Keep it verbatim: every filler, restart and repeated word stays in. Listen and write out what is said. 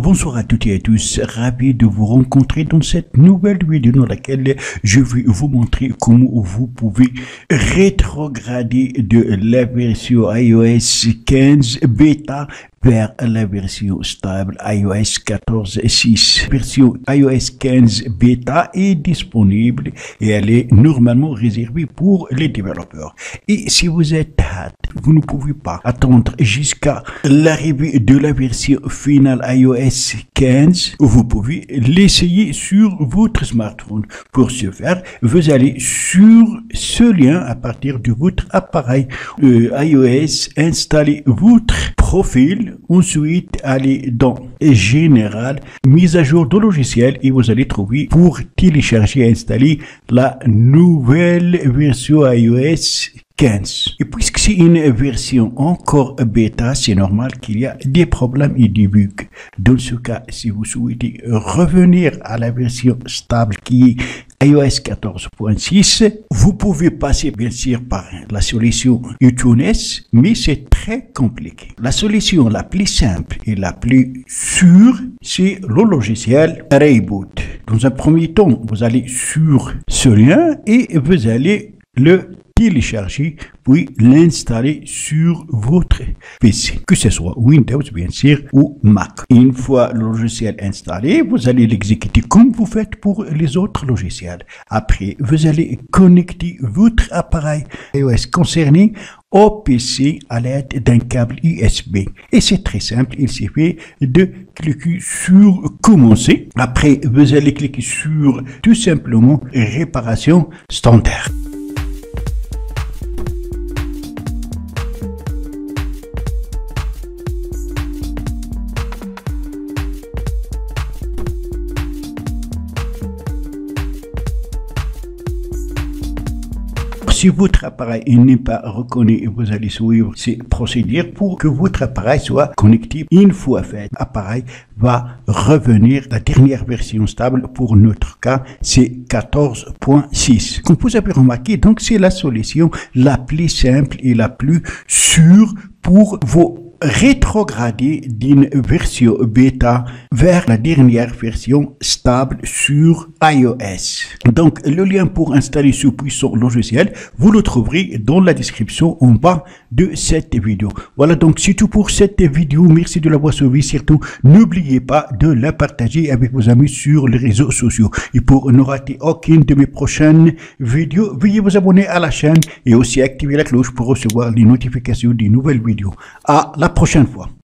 Bonsoir à toutes et à tous, ravi de vous rencontrer dans cette nouvelle vidéo dans laquelle je vais vous montrer comment vous pouvez rétrograder de la version iOS quinze bêta vers la version stable iOS quatorze point six. Version iOS quinze bêta est disponible et elle est normalement réservée pour les développeurs. Et si vous êtes hâte, vous ne pouvez pas attendre jusqu'à l'arrivée de la version finale iOS quinze. Vous pouvez l'essayer sur votre smartphone. Pour ce faire, vous allez sur ce lien à partir de votre appareil euh, iOS, installez votre profil, ensuite allez dans Général, mise à jour de logiciel et vous allez trouver pour télécharger et installer la nouvelle version iOS quinze. Et puisque c'est une version encore bêta, c'est normal qu'il y a des problèmes et des bugs. Dans ce cas, si vous souhaitez revenir à la version stable qui est iOS quatorze point six, vous pouvez passer bien sûr par la solution iTunes, mais c'est très compliqué. La solution la plus simple et la plus sûre, c'est le logiciel ReiBoot. Dans un premier temps, vous allez sur ce lien et vous allez le télécharger, puis l'installer sur votre P C, que ce soit Windows bien sûr ou Mac. Une fois le logiciel installé, vous allez l'exécuter comme vous faites pour les autres logiciels. Après, vous allez connecter votre appareil iOS concerné au P C à l'aide d'un câble U S B. Et c'est très simple, il suffit de cliquer sur Commencer. Après, vous allez cliquer sur tout simplement Réparation standard. Si votre appareil n'est pas reconnu, vous allez suivre ces procédures pour que votre appareil soit connecté. Une fois fait, l'appareil va revenir à la dernière version stable. Pour notre cas, c'est quatorze point six. Comme vous avez remarqué, donc c'est la solution la plus simple et la plus sûre pour vos rétrograder d'une version bêta vers la dernière version stable sur iOS. Donc le lien pour installer ce puissant logiciel, vous le trouverez dans la description en bas de cette vidéo. Voilà, donc c'est tout pour cette vidéo. Merci de l'avoir suivi. Surtout, n'oubliez pas de la partager avec vos amis sur les réseaux sociaux. Et pour ne rater aucune de mes prochaines vidéos, veuillez vous abonner à la chaîne et aussi activer la cloche pour recevoir les notifications des nouvelles vidéos. À la prochaine fois.